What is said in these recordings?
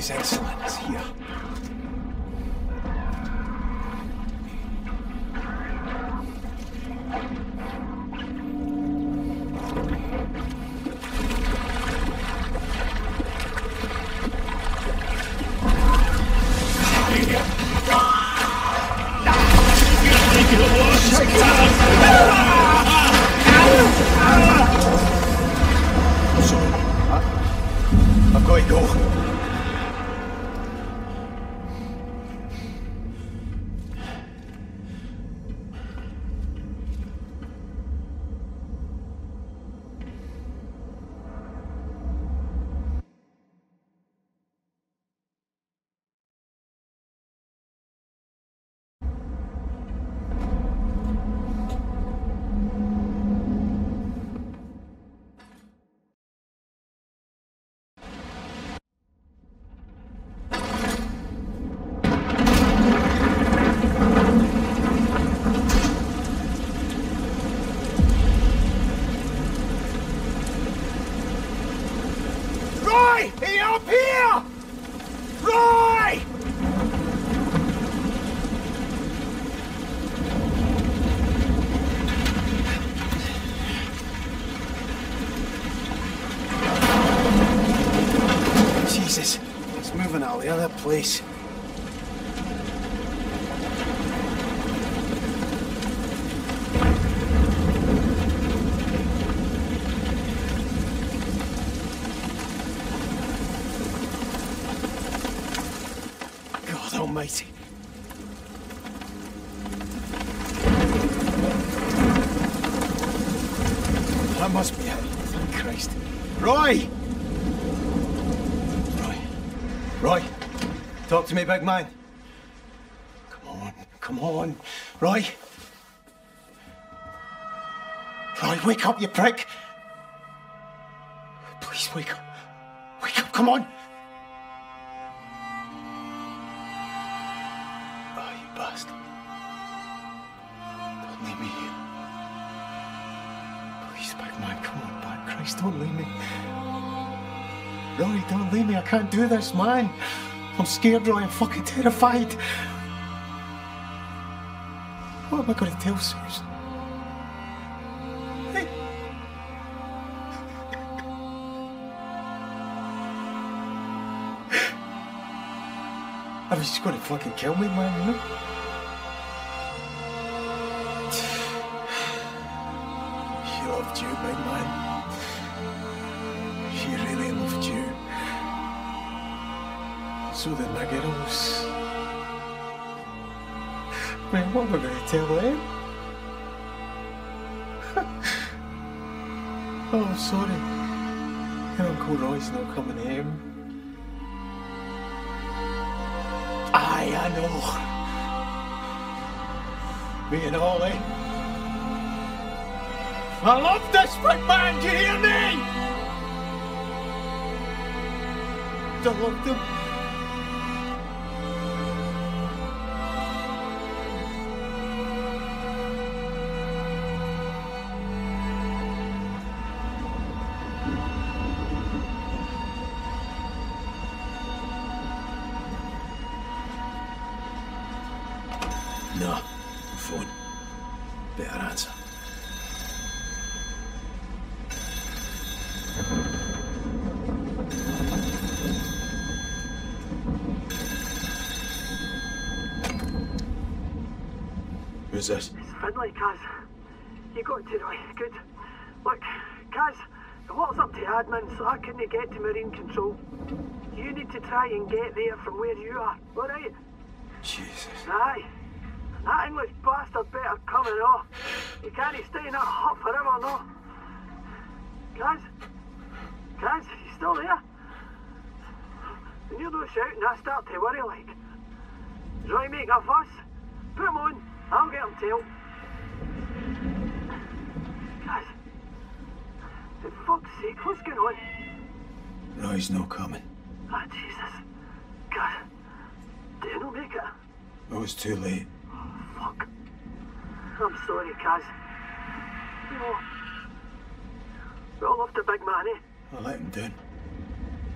His Excellence is here. Place. God almighty. That must be it. Thank Christ. Roy! Roy! Talk to me, big man. Come on. Roy, wake up, you prick. Please, wake up. Wake up, come on. Oh, you bastard. Don't leave me here. Please, big man, come on, by Christ, don't leave me. Roy, don't leave me. I can't do this, man. I'm scared, Roy. I'm fucking terrified. What am I going to tell Susan? Hey. I mean, she's going to fucking kill me, man, you know? She loved you, big man. She really loved you. So did my girls. Man, what am I going to tell them? Oh, I'm sorry. Uncle Roy's not coming home. Aye, I know. Me and Ollie. I love this big man, do you hear me? I love them. Who's this? Finlay, Kaz. You got to Roy. Good. Look, Kaz, the water's up to admin, so I couldn't get to Marine Control. You need to try and get there from where you are, alright? Jesus. Aye. That English bastard better come and off. You can't stay in that hut forever, no? Kaz? Kaz, you still there? When you're not shouting, I start to worry, like. Does Roy make a fuss? Put him on. I'll get him, Tail. Guys, for fuck's sake, what's going on? Roy's no coming. Ah, oh, Jesus. God, did he not make it? It was too late. Oh, fuck. I'm sorry, Kaz. You know, we're all off the big man, eh? I let him down.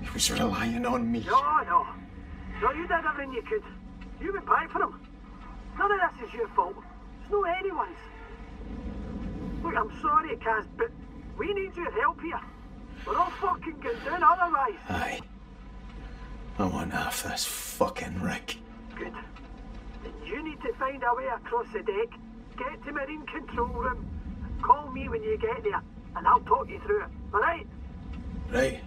He was relying on me. No, you did everything you could. You went back for him. None of this is your fault. It's not anyone's. Look, I'm sorry, Kaz, but we need your help here. We're all fucking going down otherwise. Aye. I want half this fucking wreck. Good. Then you need to find a way across the deck, get to Marine Control Room, call me when you get there, and I'll talk you through it, alright? Right.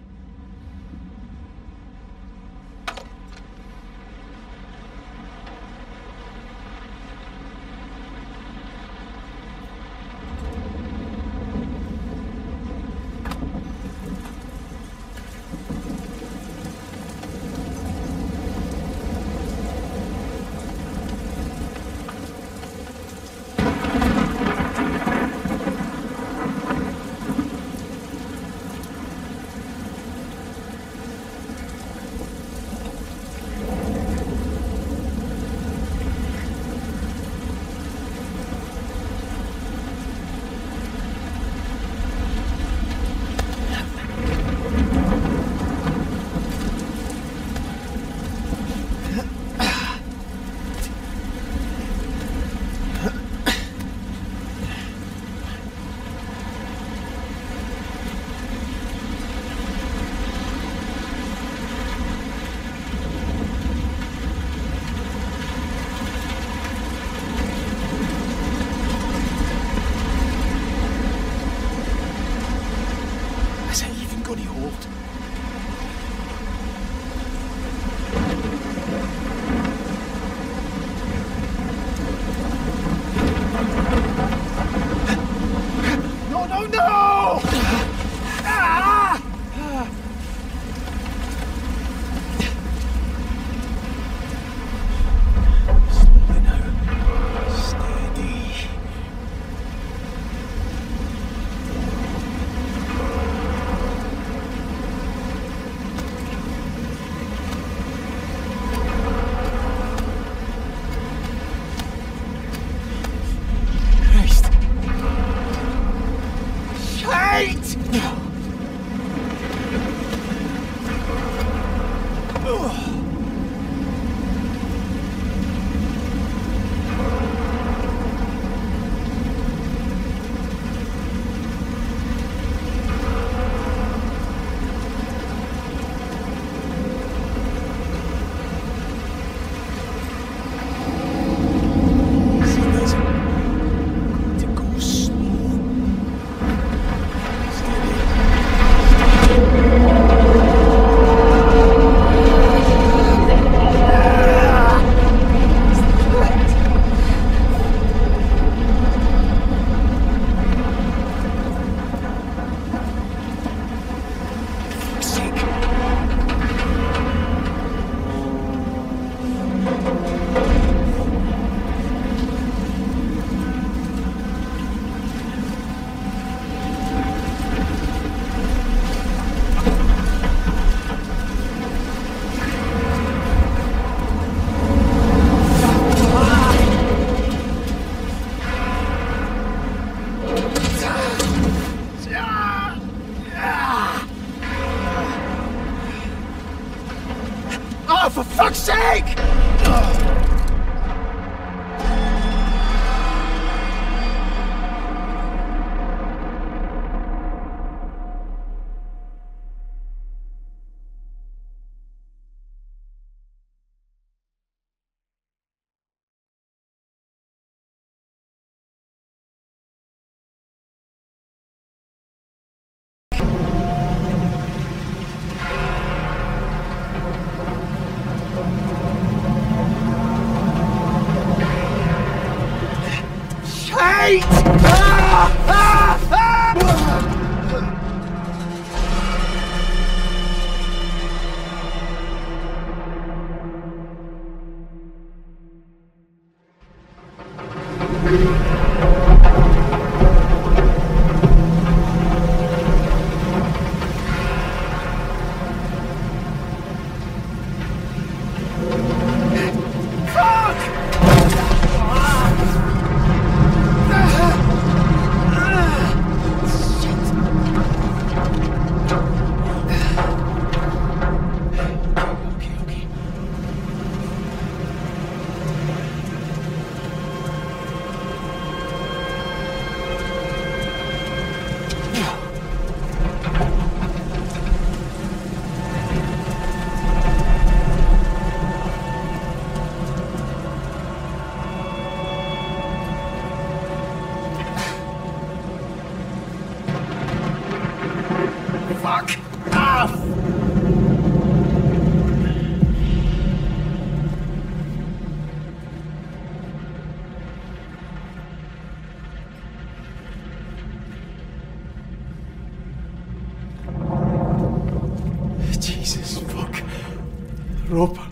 proper.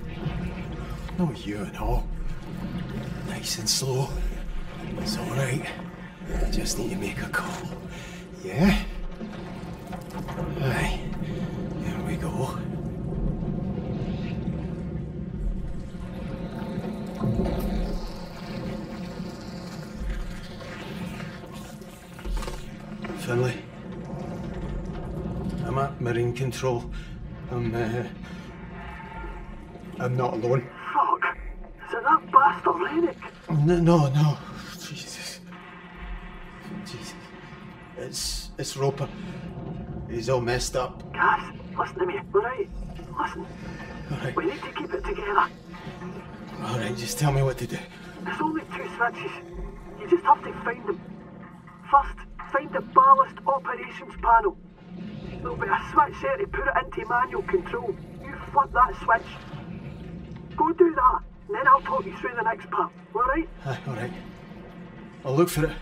No you and all. Nice and slow. It's alright. I just need to make a call. Yeah? Aye. Here we go. Finlay, I'm at Marine Control. I'm not alone. Fuck! Is it that bastard Renick? No. Jesus. It's Roper. He's all messed up. Cass, listen to me, alright? Listen. Alright. We need to keep it together. Alright, just tell me what to do. There's only two switches. You just have to find them. First, find the ballast operations panel. There'll be a switch there to put it into manual control. You flip that switch. Go do that, and then I'll talk you through the next part, alright? Aye, alright. I'll look for it.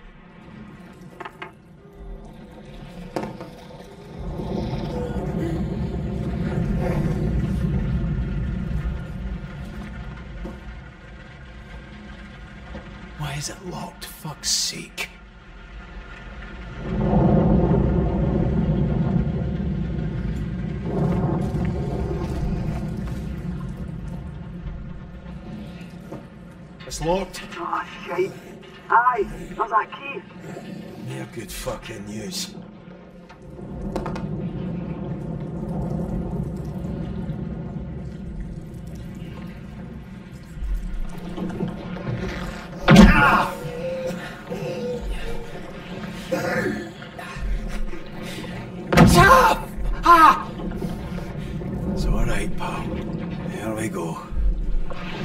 Why is it locked? Fuck's sake. It's locked. Oh, shit. Aye, there's a key. Mere good fucking news. It's alright, pal. There we go.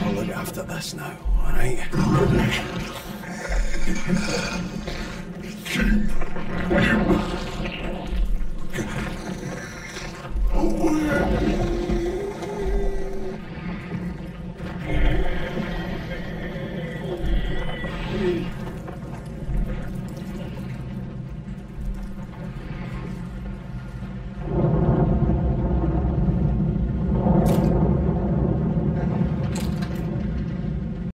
I'll look after this now, alright?